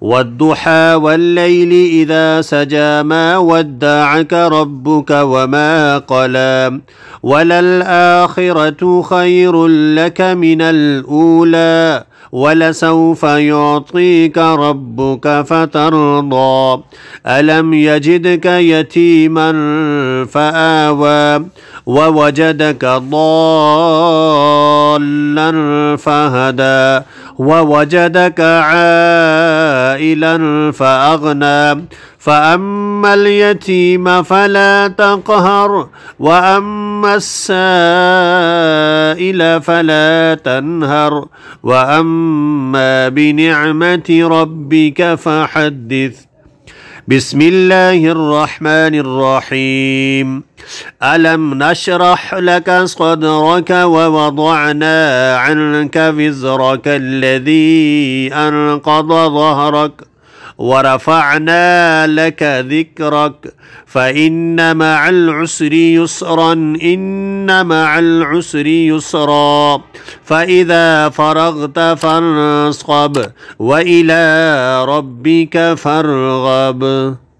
والضحى والليل إذا سجى ما ودعك ربك وما قلى وللآخرة خير لك من الأولى ولسوف يعطيك ربك فترضى ألم يجدك يتيما فآوى ووجدك ضالا فهدى ووجدك عائلا فأغنى فأما اليتيم فلا تقهر وأما السائل فلا تنهر وأما بنعمة ربك فحدث. بسم الله الرحمن الرحيم. ألم نشرح لك صدرك ووضعنا عنك وزرك الذي أنقض ظهرك ورفعنا لك ذكرك فإن مع العسر يسرا إن مع العسر يسرا فإذا فرغت فانصب وإلى ربك فارغب.